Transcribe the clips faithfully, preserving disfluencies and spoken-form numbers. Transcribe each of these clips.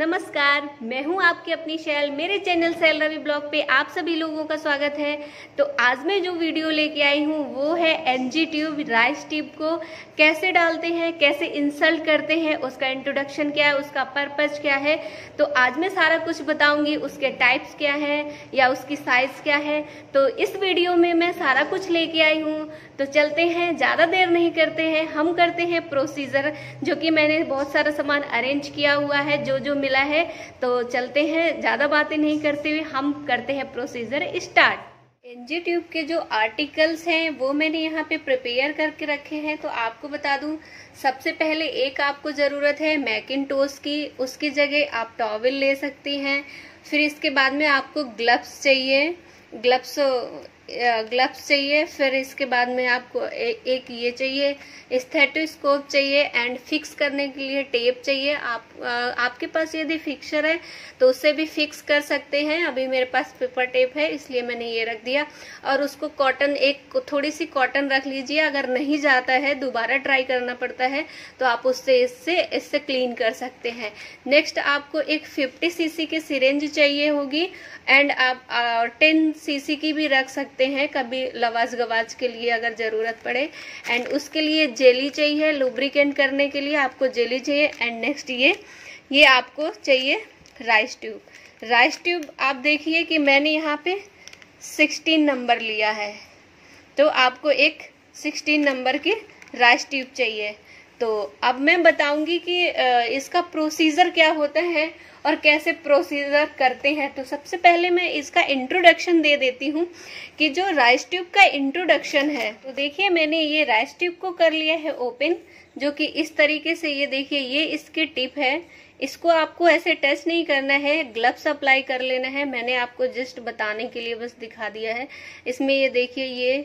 नमस्कार, मैं हूं आपकी अपनी शैल। मेरे चैनल शैल रवि ब्लॉग पे आप सभी लोगों का स्वागत है। तो आज मैं जो वीडियो लेके आई हूं वो है एनजी ट्यूब, राइल्स ट्यूब को कैसे डालते हैं, कैसे इंसल्ट करते हैं, उसका इंट्रोडक्शन क्या है, उसका पर्पस क्या है। तो आज मैं सारा कुछ बताऊंगी, उसके टाइप्स क्या है या उसकी साइज क्या है। तो इस वीडियो में मैं सारा कुछ लेके आई हूँ। तो चलते हैं, ज़्यादा देर नहीं करते हैं, हम करते हैं प्रोसीजर, जो कि मैंने बहुत सारा सामान अरेंज किया हुआ है, जो जो मिला है। तो चलते हैं, ज़्यादा बातें नहीं करते हुए हम करते हैं प्रोसीजर स्टार्ट। एनजी ट्यूब के जो आर्टिकल्स हैं वो मैंने यहाँ पे प्रिपेयर करके रखे हैं। तो आपको बता दूँ, सबसे पहले एक आपको ज़रूरत है मैकिनटोश की, उसकी जगह आप टॉवल ले सकती हैं। फिर इसके बाद में आपको ग्लव्स चाहिए, ग्लव्स ग्लव्स चाहिए। फिर इसके बाद में आपको ए, एक ये चाहिए, स्टेथोस्कोप चाहिए, एंड फिक्स करने के लिए टेप चाहिए। आप आ, आपके पास यदि फिक्सर है तो उससे भी फिक्स कर सकते हैं। अभी मेरे पास पेपर टेप है इसलिए मैंने ये रख दिया। और उसको कॉटन, एक थोड़ी सी कॉटन रख लीजिए। अगर नहीं जाता है, दोबारा ट्राई करना पड़ता है, तो आप उससे इससे इससे क्लीन कर सकते हैं। नेक्स्ट आपको एक फिफ्टी सी सी की सिरेंज चाहिए होगी, एंड आप टेन सी सी की भी रख सकते हैं, कभी लवाज गवाज के लिए अगर जरूरत पड़े। एंड उसके लिए जेली चाहिए, लुब्रिकेंट करने के लिए आपको जेली चाहिए। एंड नेक्स्ट ये ये आपको चाहिए राइस ट्यूब। राइस ट्यूब आप देखिए कि मैंने यहाँ पे सोलह नंबर लिया है, तो आपको एक सोलह नंबर की राइस ट्यूब चाहिए। तो अब मैं बताऊंगी कि इसका प्रोसीजर क्या होता है और कैसे प्रोसीजर करते हैं। तो सबसे पहले मैं इसका इंट्रोडक्शन दे देती हूँ कि जो राइस ट्यूब का इंट्रोडक्शन है। तो देखिए, मैंने ये राइस ट्यूब को कर लिया है ओपन, जो कि इस तरीके से, ये देखिए, ये इसकी टिप है। इसको आपको ऐसे टच नहीं करना है, ग्लव्स अप्लाई कर लेना है। मैंने आपको जस्ट बताने के लिए बस दिखा दिया है। इसमें ये देखिए, ये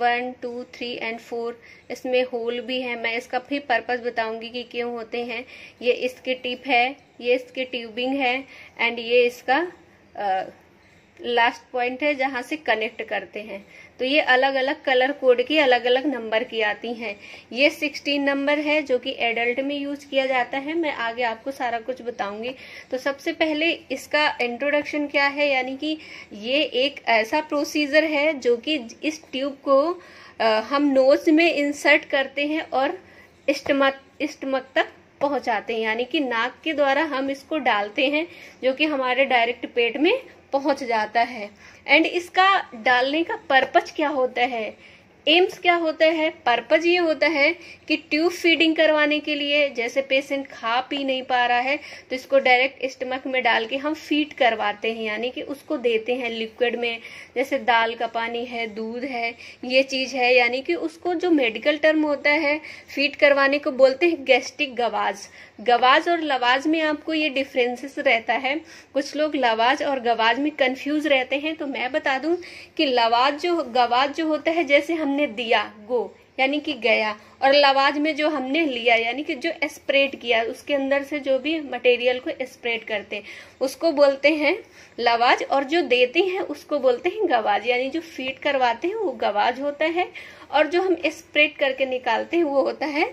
one two three and four, इसमें होल भी है। मैं इसका फिर पर्पस बताऊंगी कि क्यों होते हैं। ये इसकी टिप है, ये इसकी ट्यूबिंग है, एंड ये इसका आ, लास्ट पॉइंट है जहाँ से कनेक्ट करते हैं। तो ये अलग अलग कलर कोड की, अलग अलग नंबर की आती हैं। ये सोलह नंबर है जो कि एडल्ट में यूज किया जाता है। मैं आगे आपको सारा कुछ बताऊंगी। तो सबसे पहले इसका इंट्रोडक्शन क्या है, यानी कि ये एक ऐसा प्रोसीजर है जो कि इस ट्यूब को आ, हम नोज में इंसर्ट करते हैं और स्टमक स्टमक तक पहुंचाते हैं, यानी कि नाक के द्वारा हम इसको डालते हैं, जो कि हमारे डायरेक्ट पेट में पहुंच जाता है। एंड इसका डालने का पर्पस क्या होता है, एम्स क्या होता है। पर्पस ये होता है कि ट्यूब फीडिंग करवाने के लिए, जैसे पेशेंट खा पी नहीं पा रहा है तो इसको डायरेक्ट स्टमक में डाल के हम फीड करवाते हैं, यानी कि उसको देते हैं लिक्विड में, जैसे दाल का पानी है, दूध है, ये चीज़ है। यानी कि उसको जो मेडिकल टर्म होता है, फीड करवाने को बोलते हैं गैस्ट्रिक गवाज। गवाज और लवाज में आपको ये डिफ्रेंसेस रहता है। कुछ लोग लवाज और गवाज में कन्फ्यूज रहते हैं। तो मैं बता दूँ कि लवाज जो गवाज जो होता है, जैसे हम ने दिया गो यानी कि गया, और लवाज में जो हमने लिया यानी कि जो स्प्रेड किया, उसके अंदर से जो भी मटेरियल को स्प्रेड करते हैं उसको बोलते हैं लवाज, और जो देते हैं उसको बोलते हैं गवाज। यानी जो फीड करवाते हैं वो गवाज होता है, और जो हम स्प्रेड करके निकालते हैं वो होता है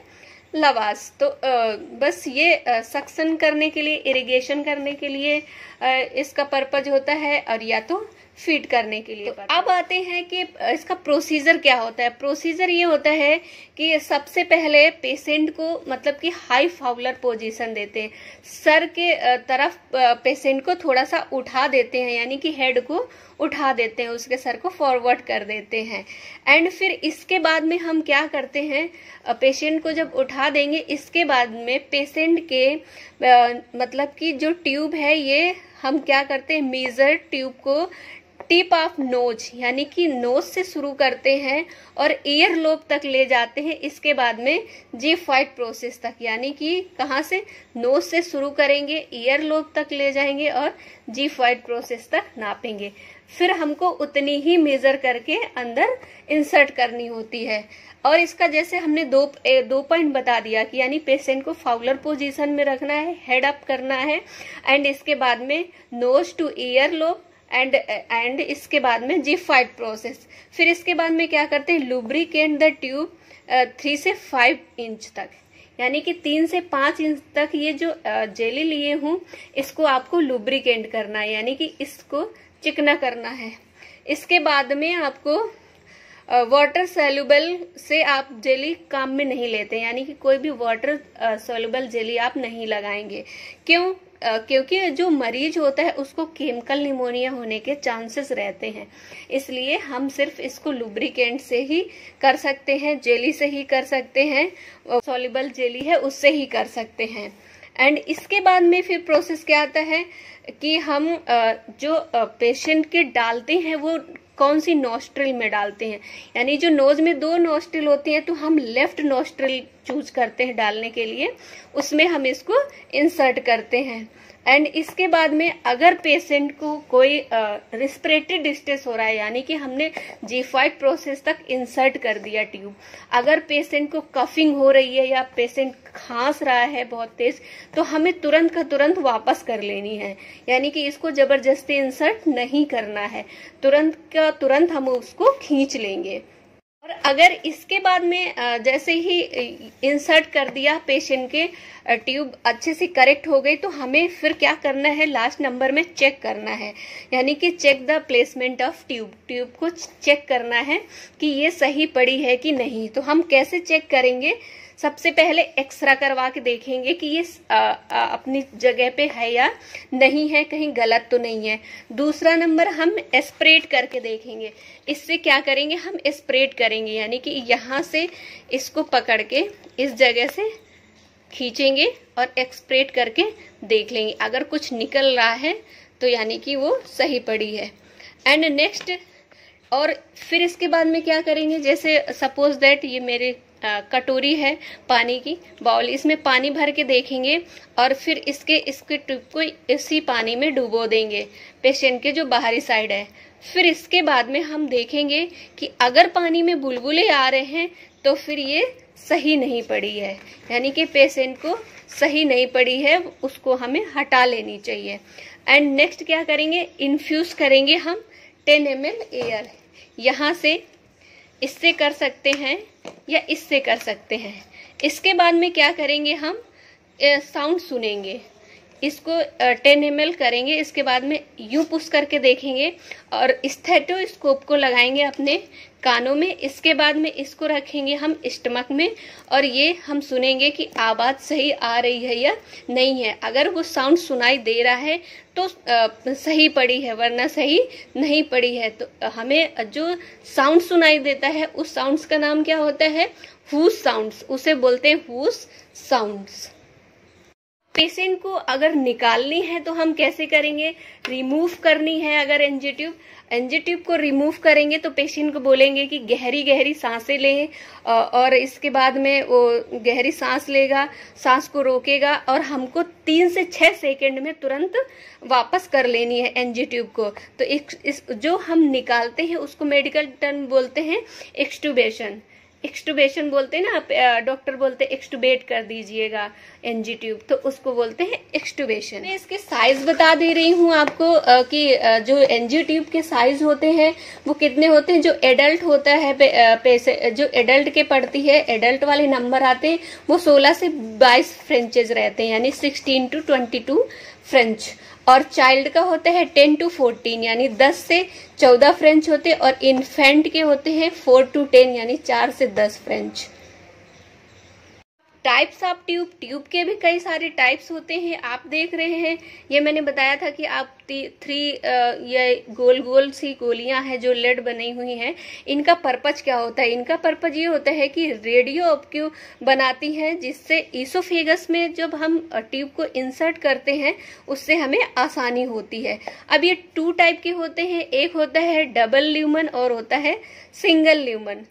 लवाज। तो आ, बस ये सक्शन करने के लिए, इरिगेशन करने के लिए आ, इसका पर्पज होता है, और या तो फीड करने के लिए। तो अब आते हैं कि इसका प्रोसीजर क्या होता है। प्रोसीजर ये होता है कि सबसे पहले पेशेंट को, मतलब कि हाई फाउलर पोजीशन देते हैं, सर के तरफ पेशेंट को थोड़ा सा उठा देते हैं, यानी कि हेड को उठा देते हैं, उसके सर को फॉरवर्ड कर देते हैं। एंड फिर इसके बाद में हम क्या करते हैं, पेशेंट को जब उठा देंगे, इसके बाद में पेशेंट के आ, मतलब कि जो ट्यूब है, ये हम क्या करते हैं, मेजर ट्यूब को टिप ऑफ नोज यानी कि नोज से शुरू करते हैं और ईयर लोब तक ले जाते हैं। इसके बाद में जी फाइट प्रोसेस तक, यानी कि कहाँ से, नोज से शुरू करेंगे, ईयर लोब तक ले जाएंगे और जी फाइट प्रोसेस तक नापेंगे। फिर हमको उतनी ही मेजर करके अंदर इंसर्ट करनी होती है। और इसका जैसे हमने दो दो पॉइंट बता दिया कि यानी पेशेंट को फाउलर पोजीशन में रखना है, हेड अप करना है, एंड इसके बाद में nose to ear lobe, and and इसके बाद में जी फाइट प्रोसेस। फिर इसके बाद में क्या करते हैं, लुब्रिकेट द ट्यूब थ्री से फाइव इंच तक, यानी कि तीन से पाँच इंच तक ये जो जेली लिए हूँ इसको आपको लुब्रिकेट करना है, यानी कि इसको चिकना करना है। इसके बाद में आपको वाटर सोल्यूबल से आप जेली काम में नहीं लेते, यानी कि कोई भी वाटर सोल्यूबल जेली आप नहीं लगाएंगे। क्यों? क्योंकि जो मरीज होता है उसको केमिकल निमोनिया होने के चांसेस रहते हैं, इसलिए हम सिर्फ इसको लुब्रिकेंट से ही कर सकते हैं, जेली से ही कर सकते हैं, सोल्यूबल जेली है उससे ही कर सकते हैं। एंड इसके बाद में फिर प्रोसेस क्या आता है कि हम जो पेशेंट के डालते हैं वो कौन सी नोस्ट्रिल में डालते हैं, यानी जो नोज में दो नोस्ट्रिल होती हैं तो हम लेफ्ट नोस्ट्रिल चूज करते हैं डालने के लिए, उसमें हम इसको इंसर्ट करते हैं। एंड इसके बाद में अगर पेशेंट को कोई रेस्पिरेटरी डिस्ट्रेस हो रहा है, यानी कि हमने जी फाइव प्रोसेस तक इंसर्ट कर दिया ट्यूब, अगर पेशेंट को कफिंग हो रही है या पेशेंट खांस रहा है बहुत तेज, तो हमें तुरंत का तुरंत वापस कर लेनी है, यानी कि इसको जबरदस्ती इंसर्ट नहीं करना है, तुरंत का तुरंत हम उसको खींच लेंगे। और अगर इसके बाद में जैसे ही इंसर्ट कर दिया, पेशेंट के ट्यूब अच्छे से करेक्ट हो गई, तो हमें फिर क्या करना है, लास्ट नंबर में चेक करना है, यानी कि check the placement of tube, tube को चेक करना है कि ये सही पड़ी है कि नहीं। तो हम कैसे चेक करेंगे, सबसे पहले एक्सरा करवा के देखेंगे कि ये आ, आ, अपनी जगह पे है या नहीं है, कहीं गलत तो नहीं है। दूसरा नंबर हम स्प्रेड करके देखेंगे, इससे क्या करेंगे, हम स्प्रेड करेंगे, यानी कि यहाँ से इसको पकड़ के इस जगह से खींचेंगे और स्प्रेड करके देख लेंगे, अगर कुछ निकल रहा है तो यानी कि वो सही पड़ी है। एंड नेक्स्ट, और फिर इसके बाद में क्या करेंगे, जैसे सपोज दैट ये मेरे कटोरी है पानी की, बाउल, इसमें पानी भर के देखेंगे और फिर इसके इसके ट्यूब को इसी पानी में डुबो देंगे, पेशेंट के जो बाहरी साइड है। फिर इसके बाद में हम देखेंगे कि अगर पानी में बुलबुले आ रहे हैं तो फिर ये सही नहीं पड़ी है, यानी कि पेशेंट को सही नहीं पड़ी है, उसको हमें हटा लेनी चाहिए। एंड नेक्स्ट क्या करेंगे, इन्फ्यूज़ करेंगे हम टेन एम एल एयर, यहाँ से इससे कर सकते हैं या इससे कर सकते हैं। इसके बाद में क्या करेंगे, हम साउंड सुनेंगे, इसको टेन एम एल करेंगे, इसके बाद में यूं पुश करके देखेंगे और स्टेथोस्कोप को लगाएंगे अपने कानों में, इसके बाद में इसको रखेंगे हम स्टमक में और ये हम सुनेंगे कि आवाज़ सही आ रही है या नहीं है। अगर वो साउंड सुनाई दे रहा है तो सही पड़ी है, वरना सही नहीं पड़ी है। तो हमें जो साउंड सुनाई देता है उस साउंड्स का नाम क्या होता है, हूस साउंड्स, उसे बोलते हैं हूस साउंड्स। पेशेंट को अगर निकालनी है तो हम कैसे करेंगे, रिमूव करनी है अगर एंजियोट्यूब, एंजियोट्यूब को रिमूव करेंगे तो पेशेंट को बोलेंगे कि गहरी गहरी सांसें लें और इसके बाद में वो गहरी सांस लेगा, सांस को रोकेगा और हमको तीन से छः सेकेंड में तुरंत वापस कर लेनी है एंजियोट्यूब को। तो इस, इस जो हम निकालते हैं उसको मेडिकल टर्म बोलते हैं एक्सट्यूबेशन, एक्सटूबेशन बोलते हैं ना, डॉक्टर बोलते हैं एक्सटूबेट कर दीजिएगा एनजी ट्यूब, तो उसको बोलते हैं एक्सटूबेशन। मैं इसके साइज बता दे रही हूँ आपको कि जो एनजी ट्यूब के साइज होते हैं वो कितने होते हैं। जो एडल्ट होता है पे, जो एडल्ट के पड़ती है, एडल्ट वाले नंबर आते हैं वो सोलह से बाईस फ्रेंचेज रहते हैं, यानी sixteen to twenty two French. और चाइल्ड का होता है टेन टू फोर्टीन, यानी दस से चौदह फ्रेंच होते हैं। और इन्फेंट के होते हैं फोर टू टेन, यानी चार से दस French. Types of tube, tube के भी कई सारे टाइप्स होते हैं। आप देख रहे हैं, ये मैंने बताया था कि आप थ्री ये गोल गोल सी गोलियां हैं जो लेड बनी हुई हैं, इनका पर्पज क्या होता है, इनका पर्पज ये होता है कि रेडियो ऑब्क्यू बनाती है, जिससे ईसोफेगस में जब हम ट्यूब को इंसर्ट करते हैं उससे हमें आसानी होती है। अब ये टू टाइप के होते हैं, एक होता है डबल ल्यूमन और होता है सिंगल ल्यूमन।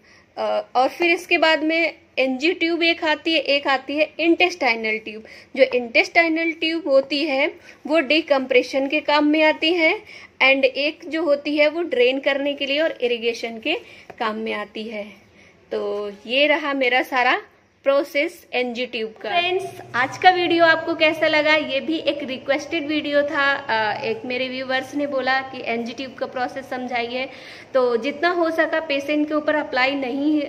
और फिर इसके बाद में एनजी ट्यूब एक आती है, एक आती है इंटेस्टाइनल ट्यूब। जो इंटेस्टाइनल ट्यूब होती है वो डिकम्प्रेशन के काम में आती है, एंड एक जो होती है वो ड्रेन करने के लिए और इरिगेशन के काम में आती है। तो ये रहा मेरा सारा प्रोसेस एनजी ट्यूब का। फ्रेंड्स, आज का वीडियो आपको कैसा लगा? ये भी एक रिक्वेस्टेड वीडियो था, एक मेरे व्यूवर्स ने बोला कि एनजी ट्यूब का प्रोसेस समझाइए, तो जितना हो सका पेशेंट के ऊपर अप्लाई नहीं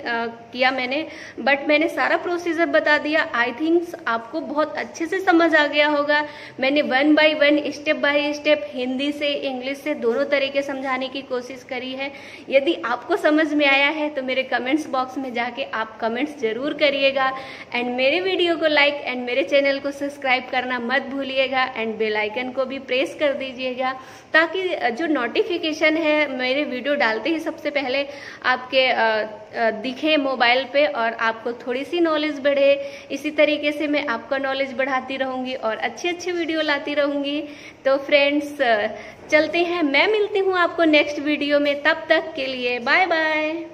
किया मैंने, बट मैंने सारा प्रोसीजर बता दिया। आई थिंक आपको बहुत अच्छे से समझ आ गया होगा। मैंने one by one, step by step, Hindi से, इंग्लिश से, दोनों तरीके समझाने की कोशिश करी है। यदि आपको समझ में आया है तो मेरे कमेंट्स बॉक्स में जाके आप कमेंट्स जरूर करिएगा, एंड मेरे वीडियो को लाइक एंड मेरे चैनल को सब्सक्राइब करना मत भूलिएगा, एंड बेल आइकन को भी प्रेस कर दीजिएगा ताकि जो नोटिफिकेशन है मेरे वीडियो डालते ही सबसे पहले आपके दिखे मोबाइल पे और आपको थोड़ी सी नॉलेज बढ़े। इसी तरीके से मैं आपका नॉलेज बढ़ाती रहूँगी और अच्छे अच्छे वीडियो लाती रहूँगी। तो फ्रेंड्स चलते हैं, मैं मिलती हूँ आपको नेक्स्ट वीडियो में, तब तक के लिए बाय बाय।